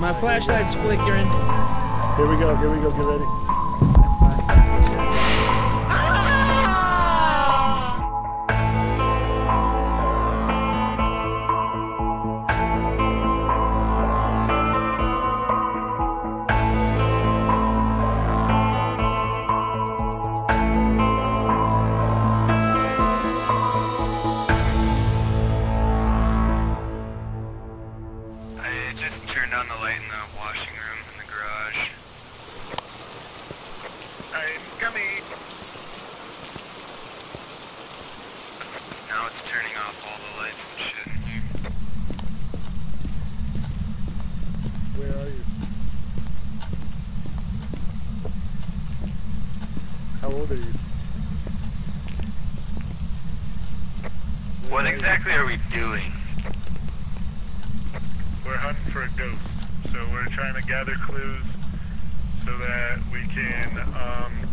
My flashlight's flickering. Here we go, here we go, get ready. What exactly are we doing? We're hunting for a ghost, so we're trying to gather clues so that we can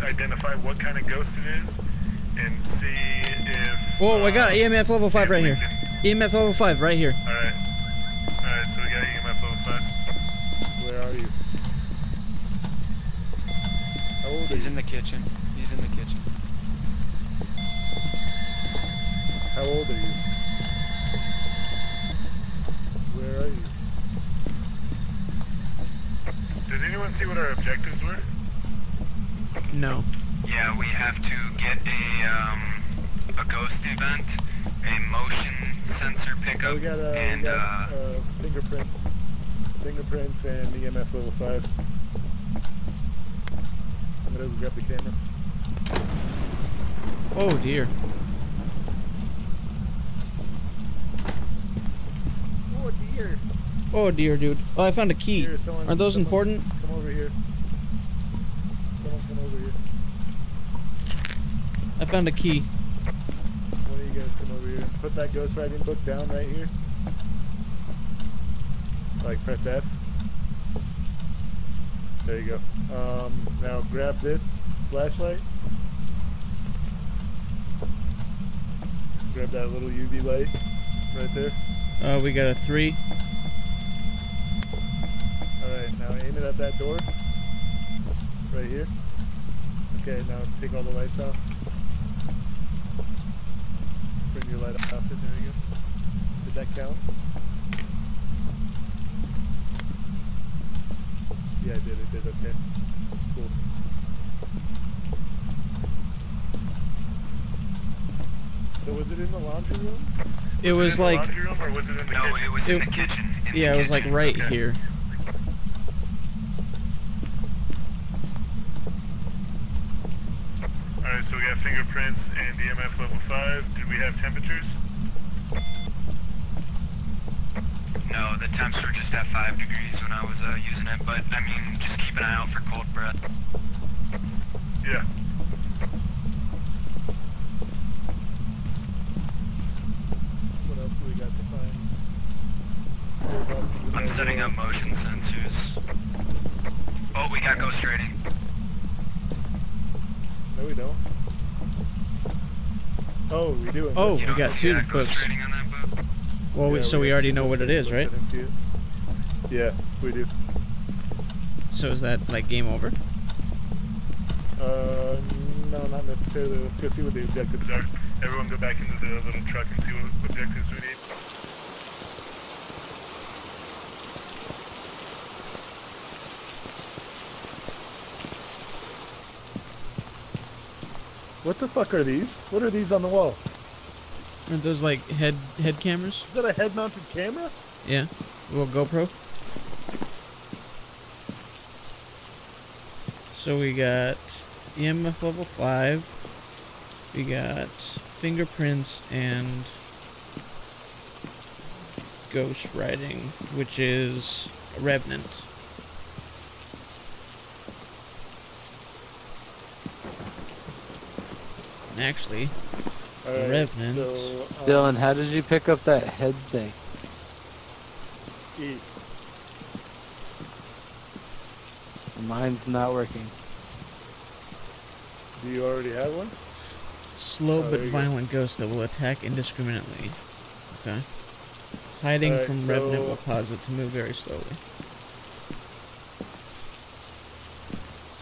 identify what kind of ghost it is and see if... Whoa, I got EMF level 5 right here. EMF level 5 right here. Alright. Alright, so we got EMF level 5. Where are you? How old are you? He's in the kitchen. He's in the kitchen. How old are you? Where are you? Did anyone see what our objectives were? No. Yeah, we have to get a ghost event, a motion sensor pickup, and fingerprints. Fingerprints and EMF level 5. I'm gonna grab the camera. Oh dear. Oh dear, dude. Oh, I found a key. Here, someone, aren't those important? Come over here. Someone come over here. I found a key. One of you guys come over here. Put that ghostwriting book down right here. Like, press F. There you go. Now grab this flashlight. Grab that little UV light right there. We got a 3. Alright, now aim it at that door. Right here. Okay, now take all the lights off. Bring your light off. There you go. Did that count? Yeah, it did. It did. Okay. Cool. So was it in the laundry room? It was like... Was it in the laundry room or was it in the kitchen? No, it was in the kitchen. Yeah, it was like right here. Alright, so we got fingerprints and EMF level 5. Did we have temperatures? No, the temps were just at 5 degrees when I was using it, but I mean, just keep an eye out for cold breath. Yeah. What else do we got to find? I'm setting up motion sensors. Oh, we got ghost rating. No, we don't. Oh, we do. Oh, we got 2 books. Well, yeah, so we already know what it is, right? I didn't see it. Yeah, we do. So is that, like, game over? No, not necessarily. Let's go see what the objectives are. Everyone go back into the little truck and see what objectives we need. What the fuck are these? What are these on the wall? Aren't those like head cameras? Is that a head-mounted camera? Yeah, a little GoPro. So we got EMF level 5. We got fingerprints and ghost writing, which is a Revenant. Actually, right, Revenant. So, Dylan, how did you pick up that head thing? E. Mine's not working. Do you already have one? Slow but violent ghosts that will attack indiscriminately. Okay. Hiding from Revenant will cause it to move very slowly.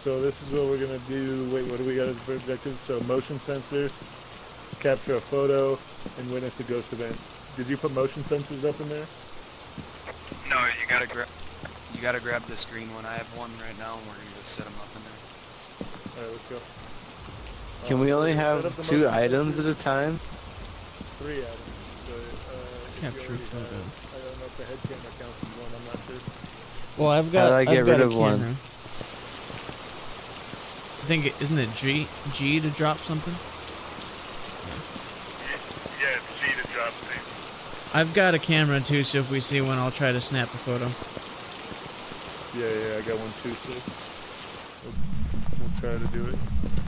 So this is what we're going to do. Wait, what do we got as objectives? So motion sensor, capture a photo, and witness a ghost event. Did you put motion sensors up in there? No, you gotta grab this green one. I have one right now, and we're gonna go set them up in there. All right, let's go. Can we only have two items at a time? Three items. So, capture photo. I don't know if the head camera counts as one. I'm not sure. Well, I've got. How do I get rid of one? I think isn't it G to drop something? Yeah, it's G to drop things. I've got a camera too, so if we see one, I'll try to snap a photo. Yeah, I got one too, so we'll try to do it.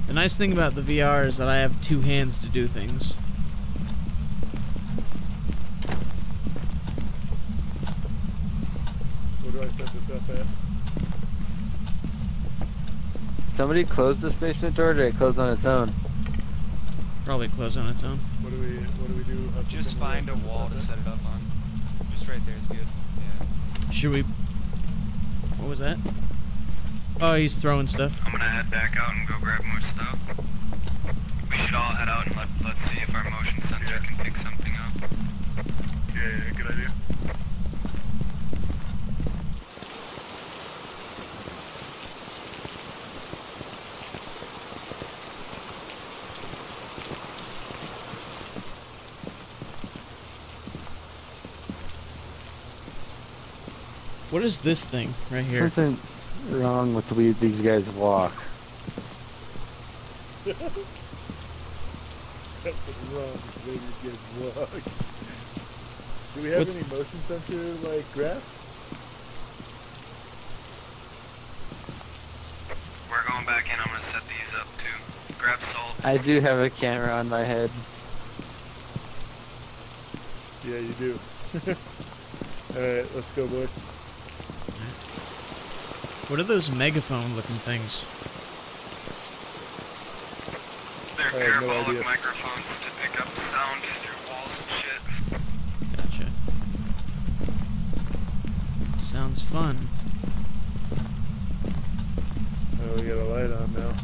The nice thing about the VR is that I have two hands to do things. Where do I set this up at? Somebody closed this basement door, or did it close on its own? Probably closed on its own. What do we do? Just find a wall to set it up on. Just right there is good. Yeah. Should we... What was that? Oh, he's throwing stuff. I'm gonna head back out and go grab more stuff. We should all head out and let's see if our motion sensor can pick something up. Yeah, good idea. What is this thing right here? Something wrong with the way these guys walk. Something wrong with the way these guys walk. Do we have any motion sensor like graph? We're going back in. I'm gonna set these up too. Grab salt. I do have a camera on my head. Yeah, you do. All right, let's go, boys. What are those megaphone-looking things? They're parabolic microphones to pick up sound through walls and shit. Gotcha. Sounds fun. Oh, we got a light on now.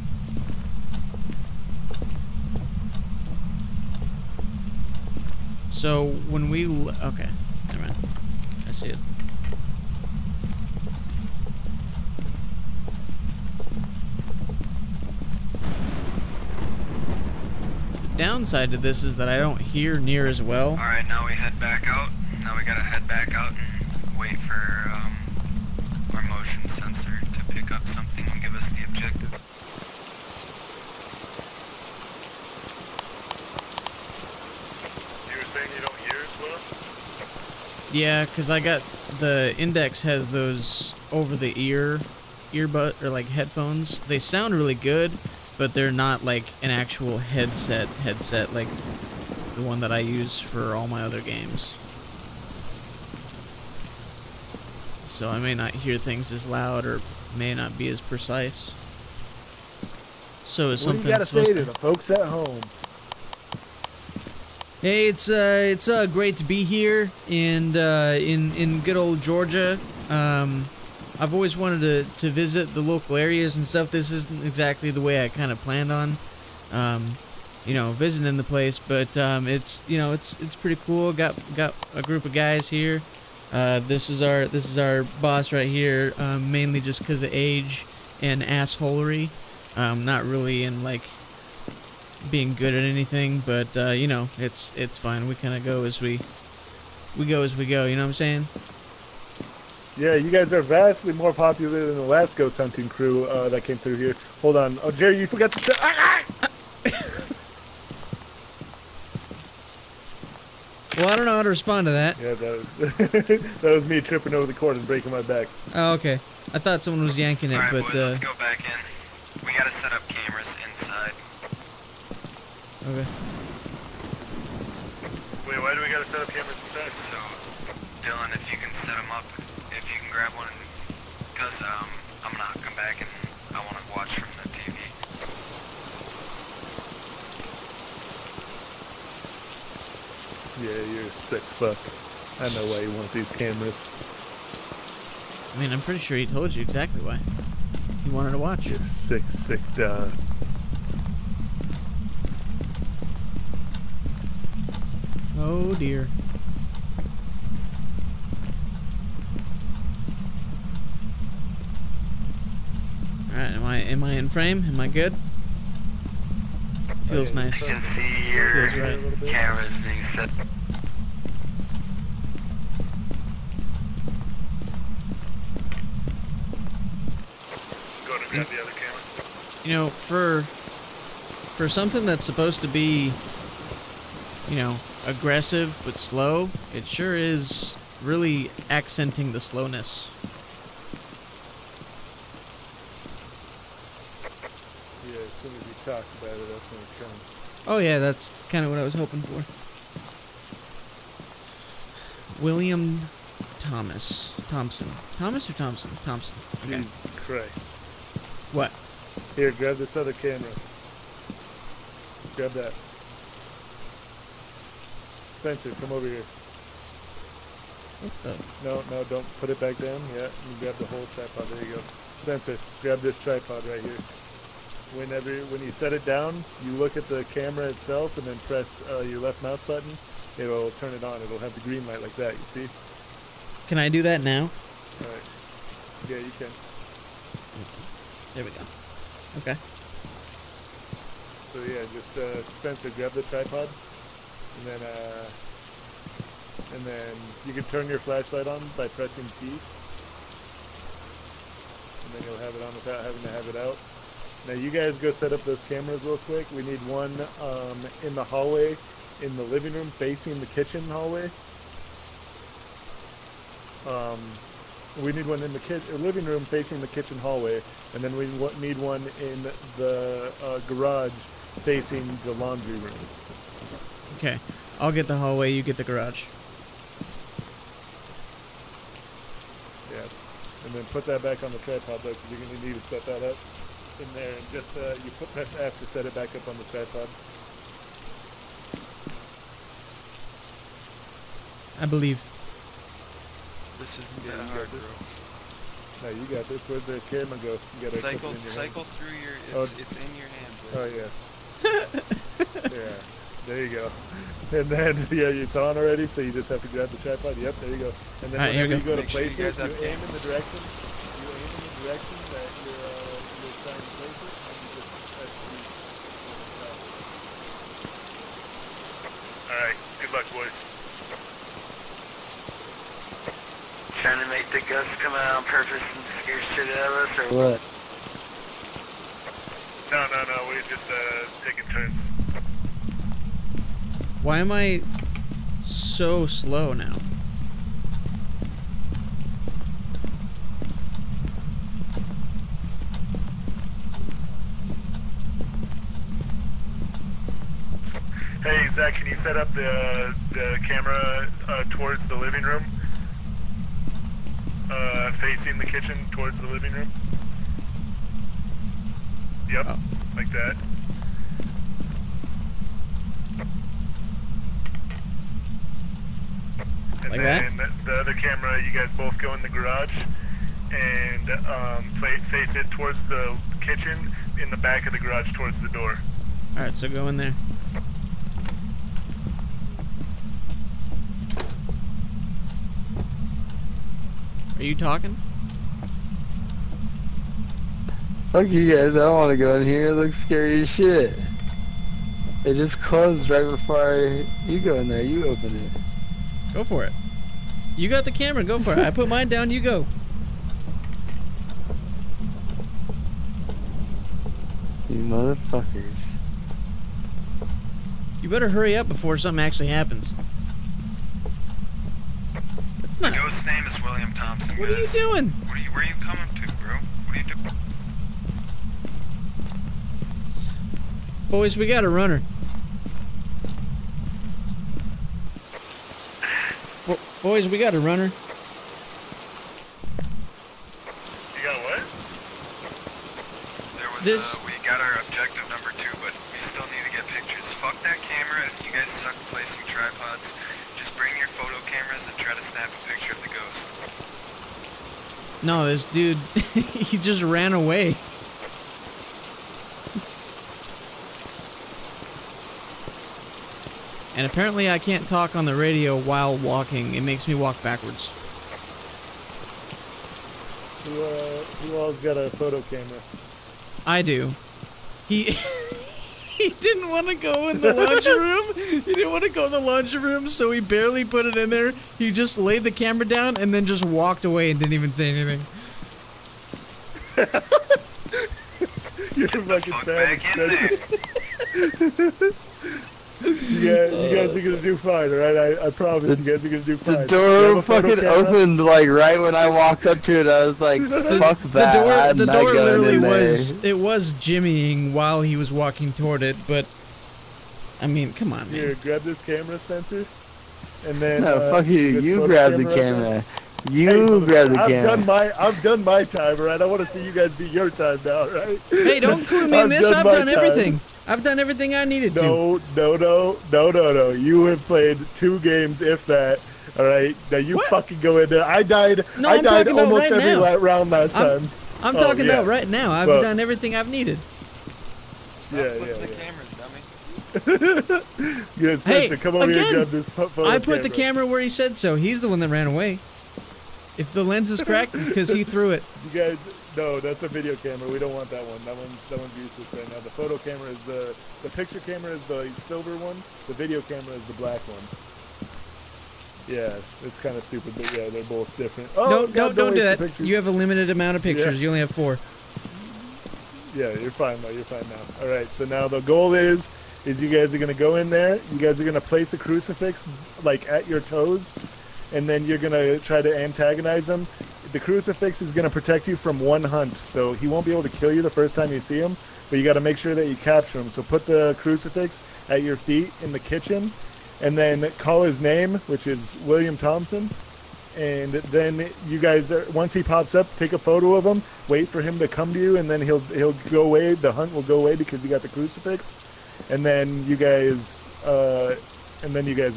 So, when we... Okay, never mind. I see it. Downside to this is that I don't hear near as well. All right, now we head back out. Now we gotta head back out and wait for our motion sensor to pick up something and give us the objective. You were saying you don't hear as well? Yeah, cause I got the Index has those over the earbud or like headphones. They sound really good, but they're not like an actual headset like the one that I use for all my other games. So I may not hear things as loud or may not be as precise. So is something supposed to... What do you gotta say to the folks at home? Hey, it's great to be here and in good old Georgia. I've always wanted to visit the local areas and stuff. This isn't exactly the way I kind of planned on, you know, visiting the place, but it's, you know, it's pretty cool. Got a group of guys here. This is our boss right here, mainly just because of age and assholery. Not really in like being good at anything, but you know, it's fine. We kind of go as we go. You know what I'm saying? Yeah, you guys are vastly more popular than the last ghost hunting crew that came through here. Hold on. Oh, Jerry, you forgot to... Well, I don't know how to respond to that. Yeah, that was me tripping over the cord and breaking my back. Oh, okay. I thought someone was yanking it, right, but... Boys, let's go back in. We gotta set up cameras inside. Okay. Wait, why do we gotta set up cameras inside? So, Dylan, if you can set them up... If you can grab one, because I'm gonna come back and I want to watch from the TV. Yeah, you're a sick fuck. I know why you want these cameras. I mean, I'm pretty sure he told you exactly why. He wanted to watch. It's sick job. Oh dear. Alright, am I in frame? Am I good? Feels nice. You can see your feels right. Cameras being set. The other camera. You know, for something that's supposed to be, you know, aggressive but slow, it sure is really accenting the slowness. Yeah, as soon as you talk about it, that's when it comes. Oh yeah, that's kind of what I was hoping for. William Thompson. Thompson. Okay. Jesus Christ. What? Here, grab this other camera. Grab that. Spencer, come over here. What the? No, don't put it back down. Yeah, you grab the whole tripod. There you go. Spencer, grab this tripod right here. When you set it down, you look at the camera itself and then press your left mouse button. It'll turn it on. It'll have the green light like that, you see? Can I do that now? All right. Yeah, you can. There we go. Okay. So yeah, just Spencer, grab the tripod, and then you can turn your flashlight on by pressing T, and then you'll have it on without having to have it out. Now you guys go set up those cameras real quick. We need one in the hallway, in the living room, facing the kitchen hallway. We need one in the living room facing the kitchen hallway, and then we need one in the garage facing the laundry room. Okay, I'll get the hallway, you get the garage. Yeah, and then put that back on the tripod though, because you're going to need to set that up in there, and just you press F to set it back up on the tripod. I believe. This isn't that hard, bro. No, you got this. Where'd the camera go? You gotta cycle through your. It's in your hand. Bro. Oh yeah. Yeah. There you go. And then it's on already, so you just have to grab the tripod. Yep. There you go. And then whenever you go to place it, you aim in the direction. You aim in the direction that you're trying to place it, and you just press G. All right. Good luck, boys. Trying to make the guts come out on purpose and scare shit out of us, or what? No, we're just taking turns. Why am I so slow now? Hey, Zach, can you set up the camera towards the living room? Facing the kitchen towards the living room. Yep, oh. Like that. And like then that? The other camera, you guys both go in the garage and face it towards the kitchen in the back of the garage towards the door. Alright, so go in there. Are you talking? Fuck you guys, I don't want to go in here, it looks scary as shit. It just closed right before you go in there, you open it. Go for it. You got the camera, go for it. I put mine down, you go. You motherfuckers. You better hurry up before something actually happens. The ghost's name is William Thompson. What guys. Are you doing? Where are you coming to, bro? What are you doing? Boys, we got a runner. Boys, we got a runner. You got what? There was this... we got our objective number 2, but we still need to get pictures. Fuck that camera, if you guys suck placing tripods. Bring your photo cameras and try to snap a picture of the ghost. No, this dude, he just ran away. And apparently I can't talk on the radio while walking. It makes me walk backwards. Who all's got a photo camera? I do. He he didn't want to go in the laundry room. He didn't want to go in the laundry room, so he barely put it in there. He just laid the camera down and then just walked away and didn't even say anything. You're fucking sad. Yeah, you guys are gonna do fine, alright? I promise you guys are gonna do fine. The door fucking opened like right when I walked up to it. I was like, fuck that. The door literally was, it was jimmying while he was walking toward it, but I mean, come on, man. Here, grab this camera, Spencer. And then no, fuck you. You grab the camera. You grab the camera. I've done my time, alright? I want to see you guys do your time now, right? Hey, don't clue me in this. I've done everything. I've done everything I needed to. No. You have played 2 games, if that. All right, now you fucking go in there. I died. No, I died almost every round last time. I'm talking about right now. I've done everything I've needed. Stop looking at the cameras, dummy. Yeah, Spencer, hey, come over here and grab this phone. I put the camera where he said so. He's the one that ran away. If the lens is cracked, it's because he threw it. You guys. No, that's a video camera. We don't want that one. That one's useless right now. The photo camera is the picture camera is the silver one. The video camera is the black one. Yeah, it's kind of stupid, but yeah, they're both different. Oh, no, don't do that. You have a limited amount of pictures. Yeah. You only have 4. Yeah, you're fine though. You're fine now. All right. So now the goal is you guys are gonna go in there. You guys are gonna place a crucifix like at your toes, and then you're gonna try to antagonize them. The crucifix is going to protect you from one hunt, so he won't be able to kill you the first time you see him, but you got to make sure that you capture him. So put the crucifix at your feet in the kitchen, and then call his name, which is William Thompson, and then you guys, once he pops up, take a photo of him, wait for him to come to you, and then he'll go away, the hunt will go away because you got the crucifix, and then you guys,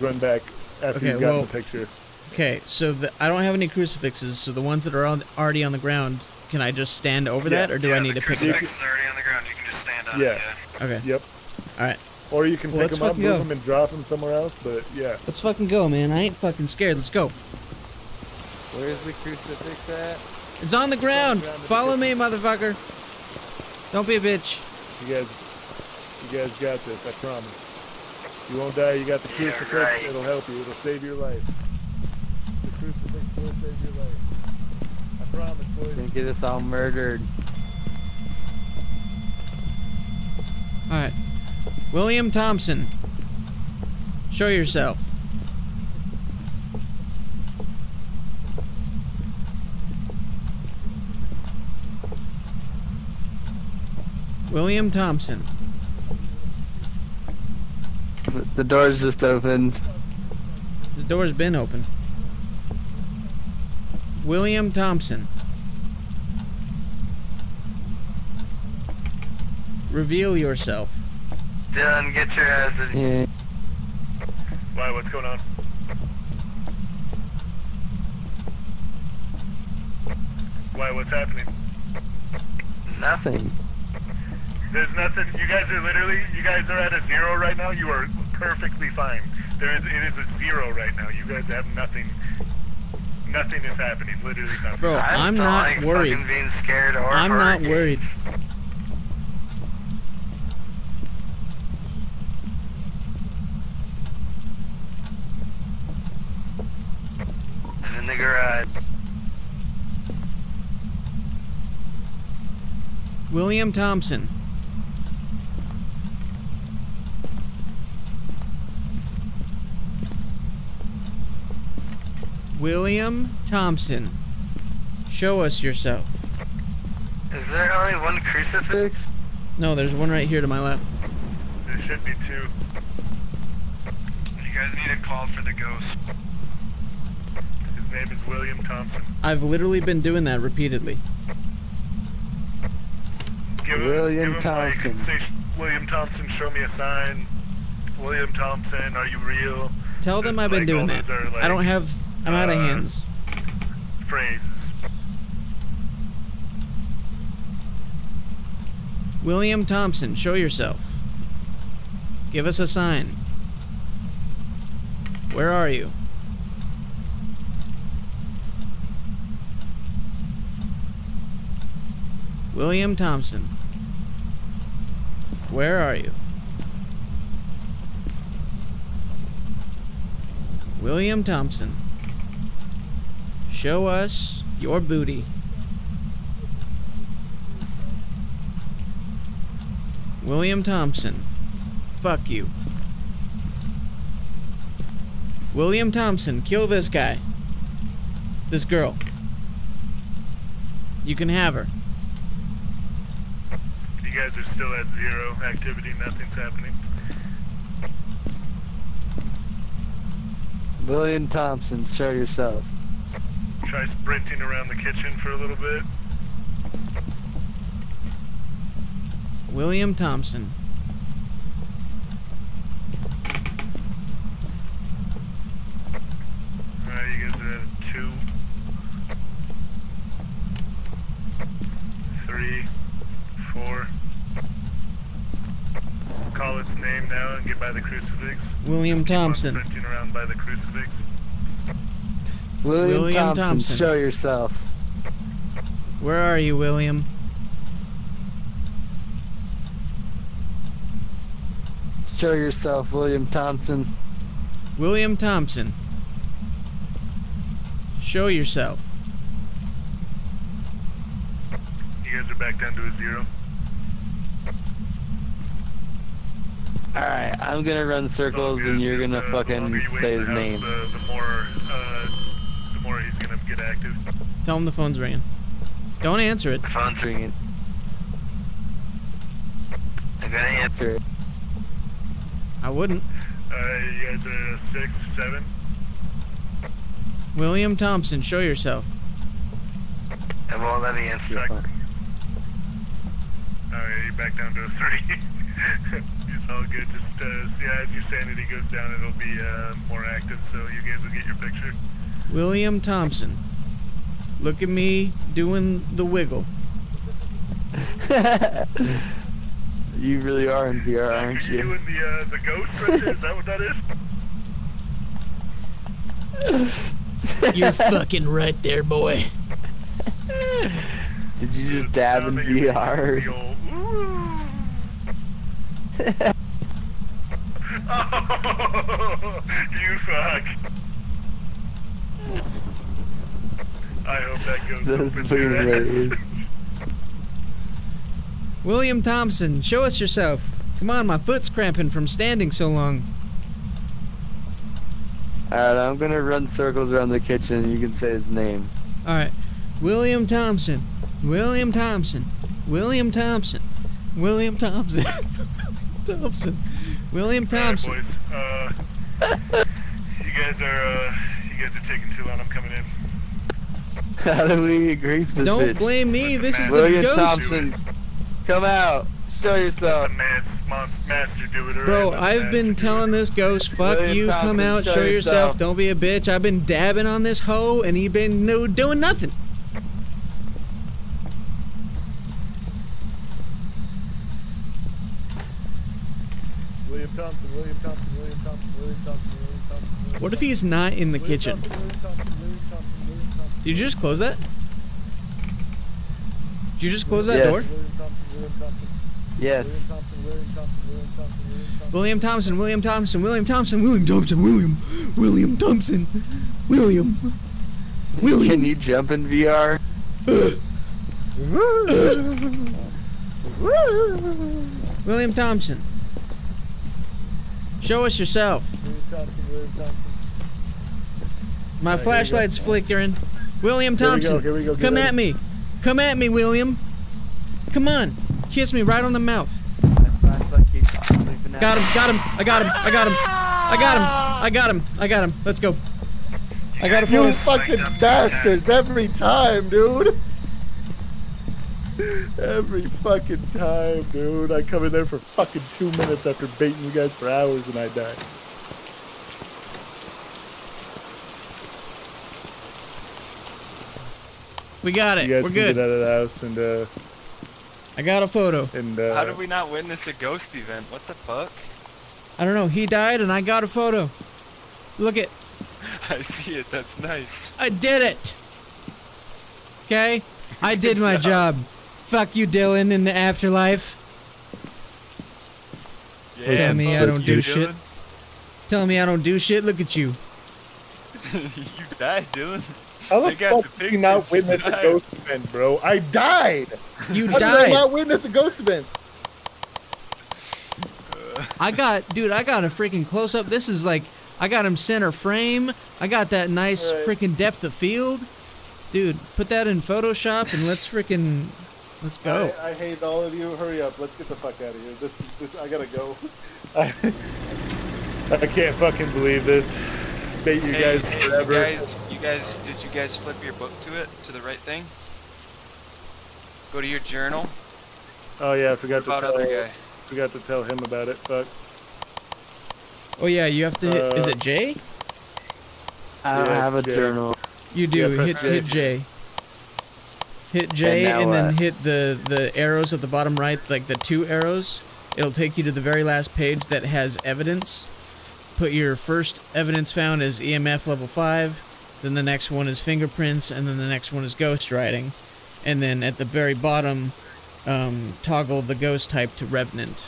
run back after you've gotten the picture. Okay, so I don't have any crucifixes, so the ones that are already on the ground, can I just stand over that, or do I need to pick them up? The crucifixes are already on the ground, you can just stand on it. Yeah. Okay. Yep. Alright. Or you can pick them up, move them, and drop them somewhere else, but yeah. Let's fucking go, man. I ain't fucking scared. Let's go. Where's the crucifix at? It's on the ground! Follow me, motherfucker! Don't be a bitch. You guys got this, I promise. You won't die, you got the crucifix, right. It'll help you, it'll save your life. We'll save your life. I promise, boys. Gonna get us all murdered. Alright. William Thompson. Show yourself. William Thompson. The door's just opened. The door's been open. William Thompson. Reveal yourself. Dylan, get your ass in here. Why, what's going on? Why, what's happening? Nothing. There's nothing. You guys are literally, you guys are at a 0 right now. You are perfectly fine. It is a 0 right now. You guys have nothing. Nothing is happening, literally nothing. Bro, I'm not worried. Being scared or I'm not worried. I'm in the garage. William Thompson. William Thompson, show us yourself. Is there only one crucifix? No, there's one right here to my left. There should be 2. You guys need a call for the ghost. His name is William Thompson. I've literally been doing that repeatedly. William Thompson. Say, William Thompson, show me a sign. William Thompson, are you real? Tell them I've been doing that. I don't have... I'm out of hands. Phrases. William Thompson, show yourself. Give us a sign. Where are you? William Thompson. Where are you? William Thompson. Show us your booty. William Thompson. Fuck you. William Thompson, kill this guy. This girl. You can have her. You guys are still at zero activity, nothing's happening. William Thompson, show yourself. Try sprinting around the kitchen for a little bit. William Thompson. Alright, you guys are at 2, 3, 4. Call its name now and get by the crucifix. William Thompson. Sprinting around by the crucifix. William Thompson, show yourself. Where are you, William? Show yourself, William Thompson. William Thompson. Show yourself. You guys are back down to a zero. Alright, I'm gonna run circles and you're gonna fucking say his name. The more he's gonna get active. Tell him the phone's ringing. Don't answer it. The phone's ringing. I'm gonna answer it. I wouldn't. You guys are 6, 7. William Thompson, show yourself. I won't let me answer your phone. Alright, you're back down to a 3. It's all good. Just yeah, as your sanity goes down, it'll be more active, so you guys will get your picture. William Thompson, look at me doing the wiggle. You really are in VR, aren't you? You're doing the ghost right there? Is that what that is? You're fucking right there, boy. Did you just dab in VR? Oh, you fuck. I hope that goes over. William Thompson, show us yourself. Come on, my foot's cramping from standing so long. Alright, I'm gonna run circles around the kitchen and you can say his name. Alright. William Thompson. William Thompson. William Thompson. William Thompson. Thompson. William Thompson. All right, boys. You guys are taking too long. I'm coming in. How do we grease this bitch? Don't blame me. This is the ghost. Thompson, come out. Show yourself. Bro, I've been telling this ghost, fuck you, come out, show yourself. Don't be a bitch. I've been dabbing on this hoe, and he been doing nothing. Thompson, William Thompson, William Thompson, William Thompson, William Thompson, William Thompson. What if he's not in the kitchen? Did you just close that? Did you just close that door? Yes. William Thompson, William Thompson, William Thompson, William Thompson, William Thompson, William. Can you jump in VR? William Thompson. Show us yourself. William Thompson. My flashlight's flickering. William Thompson, here we go. Come at me. Come at me, William. Come on. Kiss me right on the mouth. Got him, got him, I got him, I got him, I got him, I got him, I got him. Let's go. I got a photo. You fucking bastards every time, dude. Every fucking time, dude. I come in there for fucking 2 minutes after baiting you guys for hours and I die. We got it. You guys We're can good. Get out of the house and I got a photo. And, how did we not witness a ghost event? What the fuck? I don't know. He died and I got a photo. Look it. I see it. That's nice. I did it. Okay? I did my job. Fuck you, Dylan, in the afterlife. Yeah, tell me I don't do shit. Tell me I don't do shit. Look at you. You died, Dylan. How the fuck did you not witness a ghost event, bro? I died! You died! How did I not witness a ghost event? Dude, I got a freaking close-up. This is like, I got him center frame. I got that nice freaking depth of field. Dude, put that in Photoshop and let's freaking, let's go. I hate all of you. Hurry up. Let's get the fuck out of here. I gotta go. I can't fucking believe this. Thank you guys forever. You guys, did you guys flip your book to it? To the right thing? Go to your journal. Oh yeah, I forgot to tell other guy. Forgot to tell him about it, fuck. Oh yeah, you have to hit, is it J? I don't have a journal. You do, yeah, hit J. Hit J and then hit the arrows at the bottom right, like the 2 arrows. It'll take you to the very last page that has evidence. Put your first evidence found as EMF level 5, then the next one is fingerprints, and then the next one is ghost riding. And then at the very bottom, toggle the ghost type to Revenant.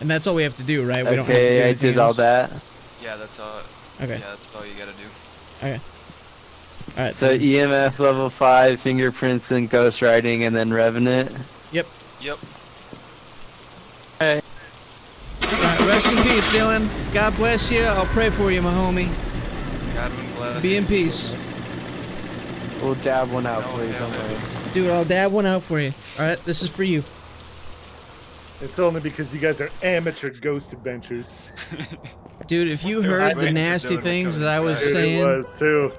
And that's all we have to do, right? We don't have to do anything else. All that. Yeah, that's all. Okay. Yeah, that's all you gotta do. Okay. All right. So then. EMF level 5, fingerprints, and ghost riding, and then Revenant. Yep. Yep. All right. Rest in peace, Dylan. God bless you. I'll pray for you, my homie. God bless. Be in peace. We'll dab one out for you. Don't worry. Dude, I'll dab one out for you. Alright, this is for you. It's only because you guys are amateur ghost adventures. Dude, if you heard the nasty things that I was saying... It was, too.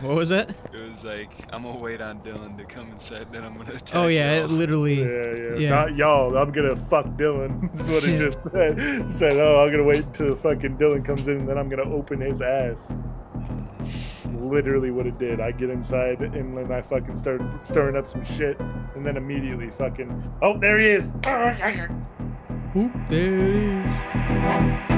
What was that? It was like, I'm gonna wait on Dylan to come inside, then I'm gonna attack y'all. Oh yeah, it literally... Yeah. Not y'all, I'm gonna fuck Dylan. That's what it just said. It said, oh, I'm gonna wait until fucking Dylan comes in, and then I'm gonna open his ass. Literally what it did. I get inside, and then I fucking start stirring up some shit, and then immediately fucking... Oh, there he is! Oop, there it is.